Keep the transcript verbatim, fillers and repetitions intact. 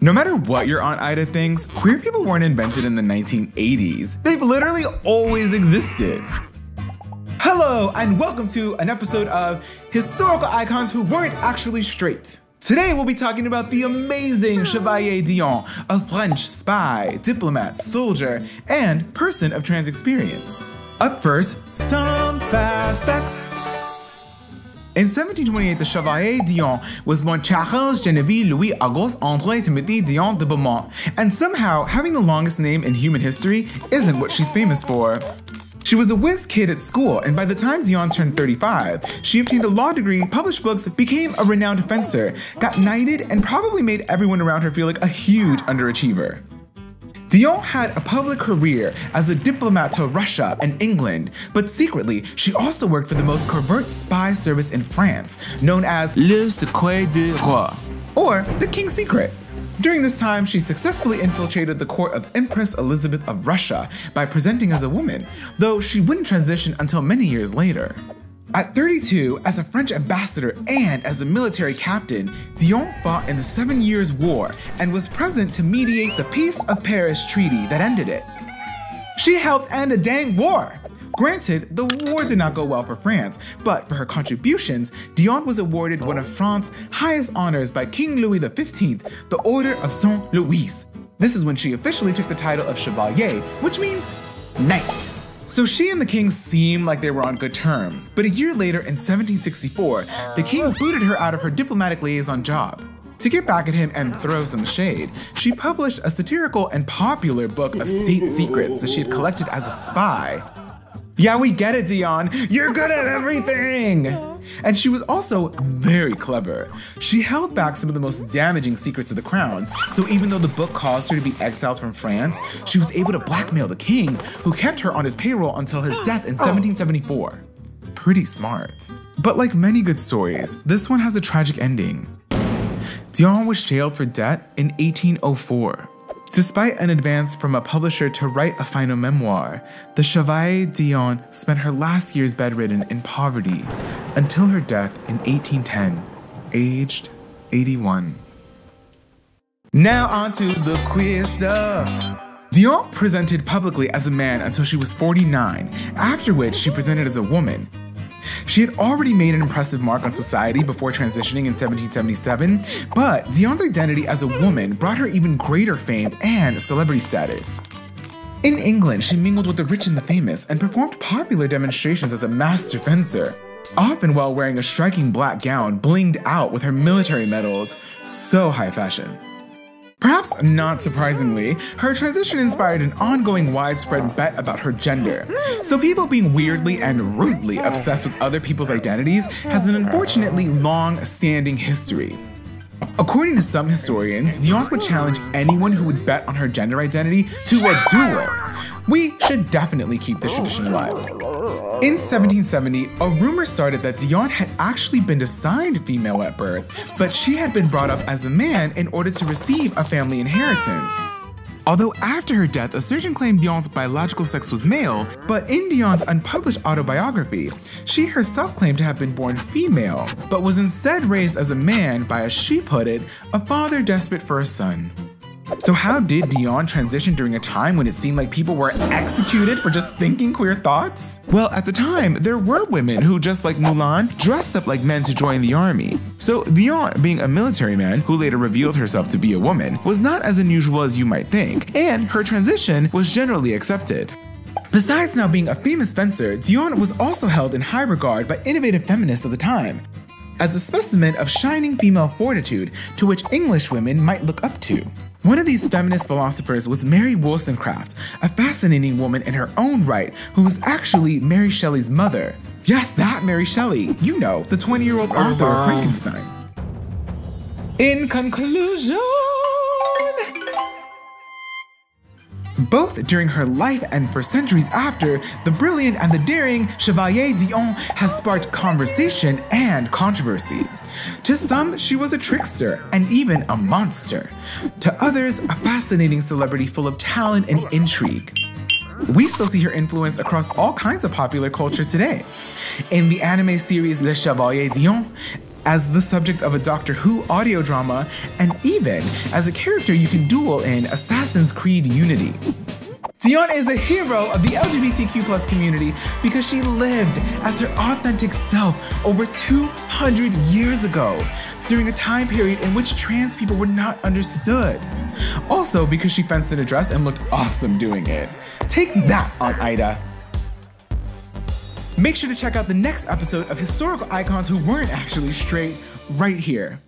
No matter what your Aunt Ida thinks, queer people weren't invented in the nineteen eighties. They've literally always existed. Hello, and welcome to an episode of Historical Icons Who Weren't Actually Straight. Today we'll be talking about the amazing Chevalier d'Eon, a French spy, diplomat, soldier, and person of trans experience. Up first, some fast facts. In seventeen twenty-eight, the Chevalier d'Eon was born Charles Genevieve Louis Auguste Andre Timothy d'Eon de Beaumont, and somehow having the longest name in human history isn't what she's famous for. She was a whiz kid at school, and by the time d'Eon turned thirty-five, she obtained a law degree, published books, became a renowned fencer, got knighted, and probably made everyone around her feel like a huge underachiever. d'Eon had a public career as a diplomat to Russia and England, but secretly, she also worked for the most covert spy service in France, known as Le Secret du Roi, or the King's Secret. During this time, she successfully infiltrated the court of Empress Elizabeth of Russia by presenting as a woman, though she wouldn't transition until many years later. At thirty-two, as a French ambassador and as a military captain, d'Eon fought in the Seven Years' War and was present to mediate the Peace of Paris Treaty that ended it. She helped end a dang war! Granted, the war did not go well for France, but for her contributions, d'Eon was awarded one of France's highest honors by King Louis the fifteenth, the Order of Saint-Louis. This is when she officially took the title of Chevalier, which means knight. So she and the king seemed like they were on good terms, but a year later in seventeen sixty-four, the king booted her out of her diplomatic liaison job. To get back at him and throw some shade, she published a satirical and popular book of state secrets that she had collected as a spy. Yeah, we get it, d'Eon. You're good at everything! And she was also very clever. She held back some of the most damaging secrets of the crown, so even though the book caused her to be exiled from France, she was able to blackmail the king, who kept her on his payroll until his death in seventeen seventy-four. Pretty smart. But like many good stories, this one has a tragic ending. d'Eon was jailed for debt in eighteen oh four. Despite an advance from a publisher to write a final memoir, the Chevalier d'Eon spent her last years bedridden in poverty until her death in eighteen ten, aged eighty-one. Now on to the queer stuff. d'Eon presented publicly as a man until she was forty-nine, after which she presented as a woman. She had already made an impressive mark on society before transitioning in seventeen seventy-seven, but d'Eon's identity as a woman brought her even greater fame and celebrity status. In England, she mingled with the rich and the famous and performed popular demonstrations as a master fencer, often while wearing a striking black gown blinged out with her military medals. So high fashion. Perhaps not surprisingly, her transition inspired an ongoing widespread bet about her gender. So people being weirdly and rudely obsessed with other people's identities has an unfortunately long-standing history. According to some historians, d'Eon would challenge anyone who would bet on her gender identity to a duel. We should definitely keep this tradition alive. In seventeen seventy, a rumor started that d'Eon had actually been assigned female at birth, but she had been brought up as a man in order to receive a family inheritance. Although after her death, a surgeon claimed d'Eon's biological sex was male, but in d'Eon's unpublished autobiography, she herself claimed to have been born female, but was instead raised as a man by, as she put it, a father desperate for a son. So how did d'Eon transition during a time when it seemed like people were executed for just thinking queer thoughts? Well, at the time, there were women who, just like Mulan, dressed up like men to join the army. So d'Eon, being a military man who later revealed herself to be a woman, was not as unusual as you might think, and her transition was generally accepted. Besides now being a famous fencer, d'Eon was also held in high regard by innovative feminists of the time, as a specimen of shining female fortitude to which English women might look up to. One of these feminist philosophers was Mary Wollstonecraft, a fascinating woman in her own right who was actually Mary Shelley's mother. Yes, that Mary Shelley, you know, the twenty-year-old author of Frankenstein. In conclusion, both during her life and for centuries after, the brilliant and the daring Chevalier d'Eon has sparked conversation and controversy. To some, she was a trickster and even a monster. To others, a fascinating celebrity full of talent and intrigue. We still see her influence across all kinds of popular culture today. In the anime series Le Chevalier d'Eon, as the subject of a Doctor Who audio drama, and even as a character you can duel in Assassin's Creed Unity. D'Eon is a hero of the L G B T Q plus community because she lived as her authentic self over two hundred years ago, during a time period in which trans people were not understood. Also because she fenced in a dress and looked awesome doing it. Take that, Aunt Ida. Make sure to check out the next episode of Historical Icons Who Weren't Actually Straight right here.